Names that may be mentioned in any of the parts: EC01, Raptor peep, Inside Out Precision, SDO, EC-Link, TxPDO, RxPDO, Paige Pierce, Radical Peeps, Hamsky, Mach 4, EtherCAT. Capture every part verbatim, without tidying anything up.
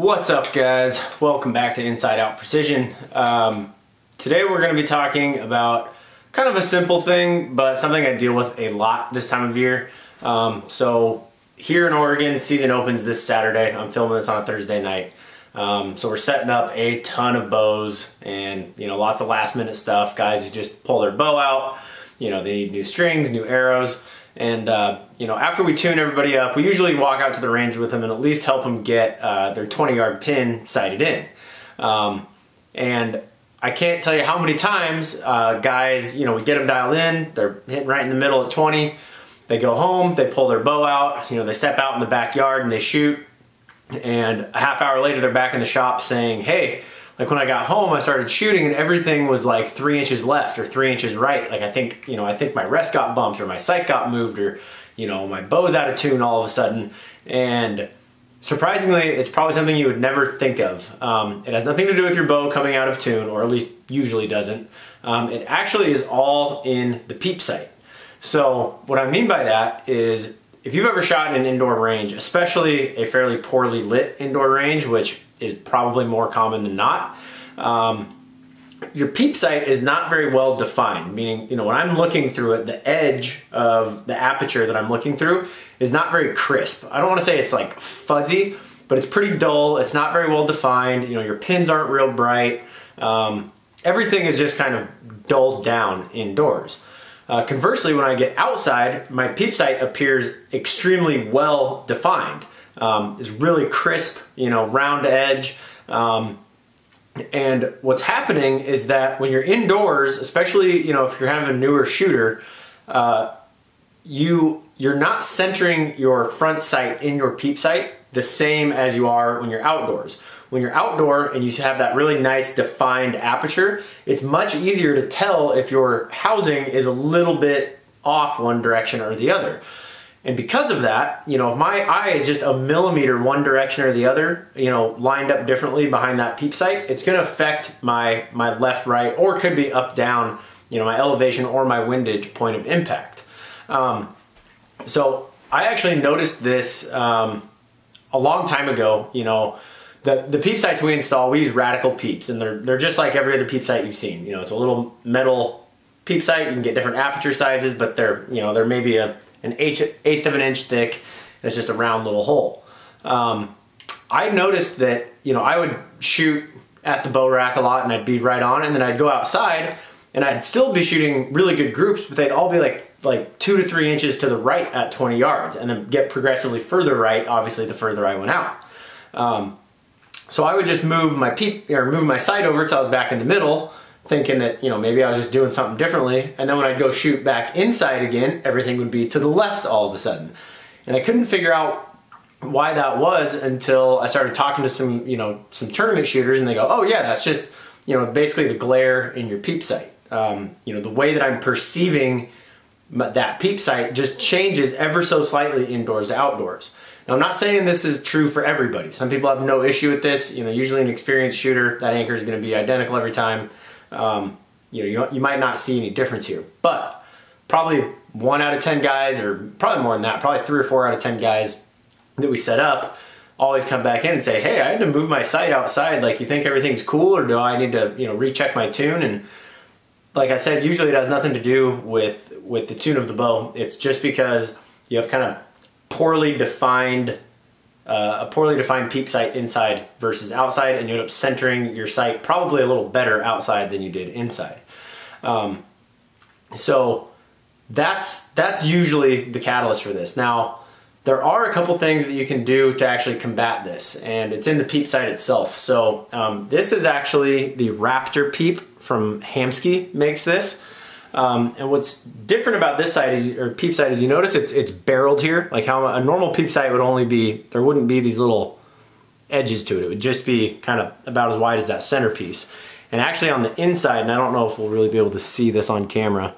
What's up, guys? Welcome back to Inside Out Precision. Um, today we're going to be talking about kind of a simple thing, but something I deal with a lot this time of year. Um, so here in Oregon, season opens this Saturday. I'm filming this on a Thursday night. Um, so we're setting up a ton of bows and, you know, lots of last minute stuff. Guys who just pull their bow out, you know, they need new strings, new arrows. And, uh, you know, after we tune everybody up, we usually walk out to the range with them and at least help them get uh, their twenty yard pin sighted in. Um, and I can't tell you how many times uh, guys, you know, we get them dialed in, they're hitting right in the middle at twenty, they go home, they pull their bow out, you know, they step out in the backyard and they shoot. And a half hour later, they're back in the shop saying, hey, like when I got home, I started shooting and everything was like three inches left or three inches right. Like I think, you know, I think my rest got bumped or my sight got moved or, you know, my bow's out of tune all of a sudden. And surprisingly, it's probably something you would never think of. Um, it has nothing to do with your bow coming out of tune, or at least usually doesn't. Um, it actually is all in the peep sight. So what I mean by that is if you've ever shot in an indoor range, especially a fairly poorly lit indoor range, which is probably more common than not, um, your peep sight is not very well defined, meaning, you know, when I'm looking through it, the edge of the aperture that I'm looking through is not very crisp. I don't want to say it's like fuzzy, but it's pretty dull. It's not very well defined. You know, your pins aren't real bright. Um, everything is just kind of dulled down indoors. Uh, conversely, when I get outside, my peep sight appears extremely well defined. Um, it's really crisp, you know, round edge. Um, and what's happening is that when you're indoors, especially, you know, if you're having a newer shooter, uh, you, you're not centering your front sight in your peep sight the same as you are when you're outdoors. When you're outdoor and you have that really nice defined aperture, it's much easier to tell if your housing is a little bit off one direction or the other. And because of that, you know, if my eye is just a millimeter one direction or the other, you know, lined up differently behind that peep sight, it's going to affect my, my left, right, or could be up, down, you know, my elevation or my windage point of impact. Um, so I actually noticed this um, a long time ago. You know, the, the peep sights we install, we use Radical Peeps, and they're, they're just like every other peep sight you've seen. You know, it's a little metal peep sight. You can get different aperture sizes, but they're, you know, they're maybe a an eighth of an inch thick, and it's just a round little hole. Um, I noticed that, you know, I would shoot at the bow rack a lot and I'd be right on, and then I'd go outside and I'd still be shooting really good groups, but they'd all be like, like two to three inches to the right at twenty yards, and then get progressively further right, obviously, the further I went out. Um, so I would just move my peep, or move my sight over till I was back in the middle, thinking that, you know, maybe I was just doing something differently. And then when I'd go shoot back inside again, everything would be to the left all of a sudden. And I couldn't figure out why that was until I started talking to some, you know, some tournament shooters, and they go, oh yeah, that's just, you know, basically the glare in your peep sight. Um, you know, the way that I'm perceiving that peep sight just changes ever so slightly indoors to outdoors. Now, I'm not saying this is true for everybody. Some people have no issue with this. You know, usually an experienced shooter, that anchor is going to be identical every time. Um, you know, you, you might not see any difference here, but probably one out of ten guys, or probably more than that, probably three or four out of ten guys that we set up always come back in and say, hey, I had to move my sight outside. Like, you think everything's cool, or do I need to, you know, recheck my tune? And like I said, usually it has nothing to do with, with the tune of the bow. It's just because you have kind of poorly defined, Uh, a poorly defined peep sight inside versus outside, and you end up centering your sight probably a little better outside than you did inside. Um, so that's that's usually the catalyst for this. Now, there are a couple things that you can do to actually combat this, and it's in the peep sight itself. So um, this is actually the Raptor peep from Hamsky makes this. Um, and what's different about this sight is, or peep sight, is you notice it's it's barreled here. Like how a normal peep sight would only be, there wouldn't be these little edges to it. It would just be kind of about as wide as that centerpiece. And actually on the inside, and I don't know if we'll really be able to see this on camera,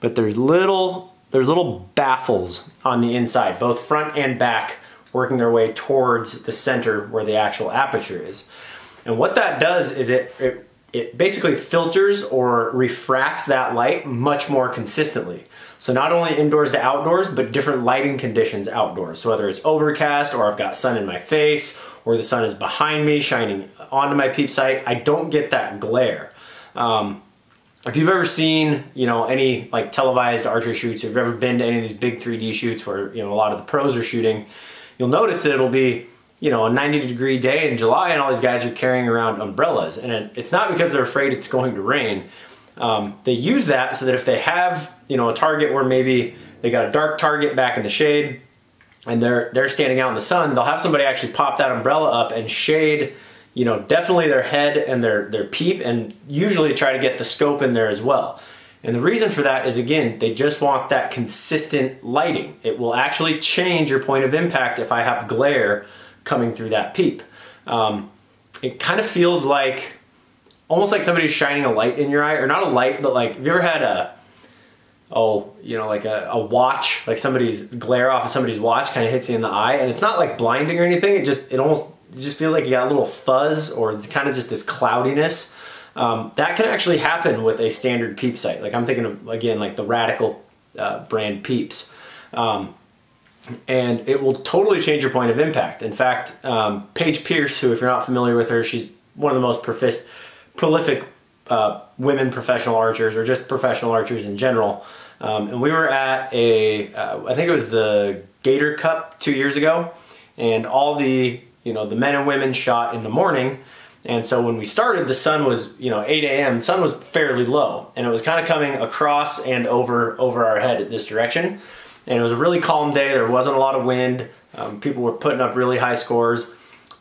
but there's little there's little baffles on the inside, both front and back, working their way towards the center where the actual aperture is. And what that does is it, it It basically filters or refracts that light much more consistently. So not only indoors to outdoors, but different lighting conditions outdoors. So whether it's overcast, or I've got sun in my face, or the sun is behind me shining onto my peep sight, I don't get that glare. Um, if you've ever seen, you know, any like televised archery shoots, if you've ever been to any of these big three D shoots where, you know, a lot of the pros are shooting, you'll notice that it'll be, you know, a ninety degree day in July and all these guys are carrying around umbrellas. And it, it's not because they're afraid it's going to rain. Um, they use that so that if they have, you know, a target where maybe they got a dark target back in the shade and they're, they're standing out in the sun, they'll have somebody actually pop that umbrella up and shade, you know, definitely their head and their, their peep, and usually try to get the scope in there as well. And the reason for that is, again, they just want that consistent lighting. It will actually change your point of impact if I have glare coming through that peep. Um, it kind of feels like, almost like somebody's shining a light in your eye, or not a light, but like, have you ever had a, oh, you know, like a, a watch, like somebody's glare off of somebody's watch kind of hits you in the eye, and it's not like blinding or anything, it just, it almost, it just feels like you got a little fuzz, or it's kind of just this cloudiness. Um, that can actually happen with a standard peep sight. Like I'm thinking of, again, like the Radical uh, brand peeps. Um, and it will totally change your point of impact. In fact, um, Paige Pierce, who, if you're not familiar with her, she's one of the most profi- prolific uh, women professional archers, or just professional archers in general. Um, and we were at a, uh, I think it was the Gator Cup two years ago, and all the, you know, the men and women shot in the morning. And so when we started, the sun was, you know, eight A M, the sun was fairly low, and it was kind of coming across and over, over our head at this direction. And it was a really calm day, there wasn't a lot of wind, um, people were putting up really high scores.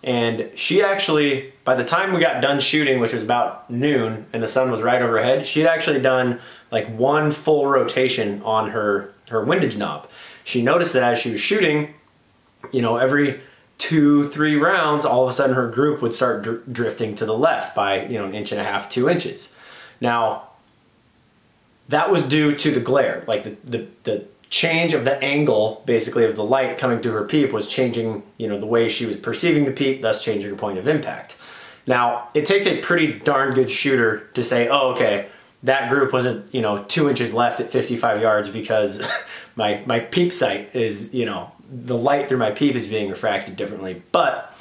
And she actually, by the time we got done shooting, which was about noon, and the sun was right overhead, she had actually done like one full rotation on her, her windage knob. She noticed that as she was shooting, you know, every two, three rounds, all of a sudden her group would start dr drifting to the left by, you know, an inch and a half, two inches. Now, that was due to the glare, like the, the, the change of the angle, basically, of the light coming through her peep was changing, you know, the way she was perceiving the peep, thus changing her point of impact. Now, it takes a pretty darn good shooter to say, oh, okay, that group wasn't, you know, two inches left at fifty-five yards because my, my peep sight is, you know, the light through my peep is being refracted differently. But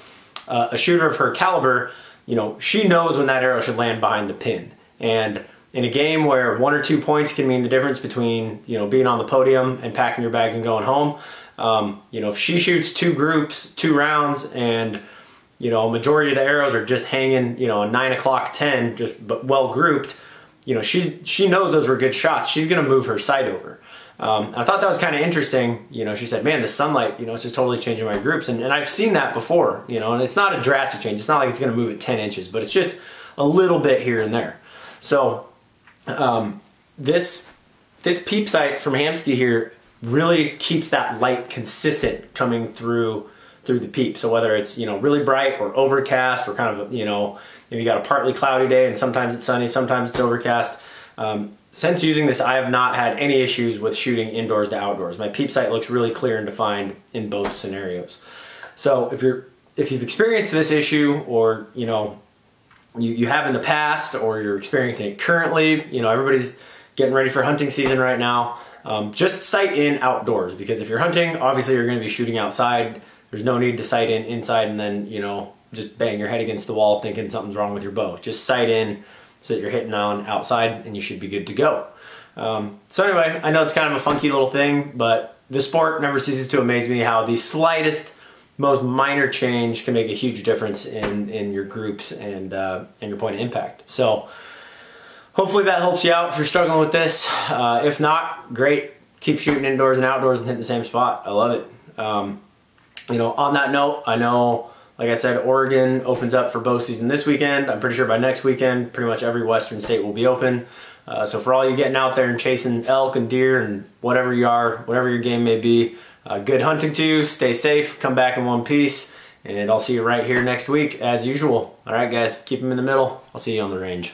uh, a shooter of her caliber, you know, she knows when that arrow should land behind the pin. And in a game where one or two points can mean the difference between, you know, being on the podium and packing your bags and going home, um, you know, if she shoots two groups, two rounds, and, you know, a majority of the arrows are just hanging, you know, a nine o'clock, ten, just but well grouped, you know, she's, she knows those were good shots. She's going to move her sight over. Um, I thought that was kind of interesting. You know, she said, man, the sunlight, you know, it's just totally changing my groups. And, and I've seen that before, you know, and it's not a drastic change. It's not like it's going to move it ten inches, but it's just a little bit here and there. So um, this, this peep sight from Hamsky here really keeps that light consistent coming through, through the peep. So whether it's, you know, really bright or overcast, or kind of, you know, maybe you got a partly cloudy day and sometimes it's sunny, sometimes it's overcast. Um, Since using this, I have not had any issues with shooting indoors to outdoors. My peep sight looks really clear and defined in both scenarios. So if you're, if you've experienced this issue, or, you know, you, you have in the past, or you're experiencing it currently, you know, everybody's getting ready for hunting season right now. Um, just sight in outdoors, because if you're hunting, obviously you're going to be shooting outside. There's no need to sight in inside and then, you know, just bang your head against the wall thinking something's wrong with your bow. Just sight in, so that you're hitting on outside, and you should be good to go. Um, so anyway, I know it's kind of a funky little thing, but the sport never ceases to amaze me how the slightest, most minor change can make a huge difference in, in your groups and, uh, and your point of impact. So hopefully that helps you out if you're struggling with this. Uh, if not, great. Keep shooting indoors and outdoors and hitting the same spot. I love it. Um, you know, on that note, I know, like I said, Oregon opens up for bow season this weekend. I'm pretty sure by next weekend, pretty much every Western state will be open. Uh, so for all you getting out there and chasing elk and deer and whatever you are, whatever your game may be, uh, good hunting to you, stay safe, come back in one piece, and I'll see you right here next week as usual. All right, guys, keep them in the middle. I'll see you on the range.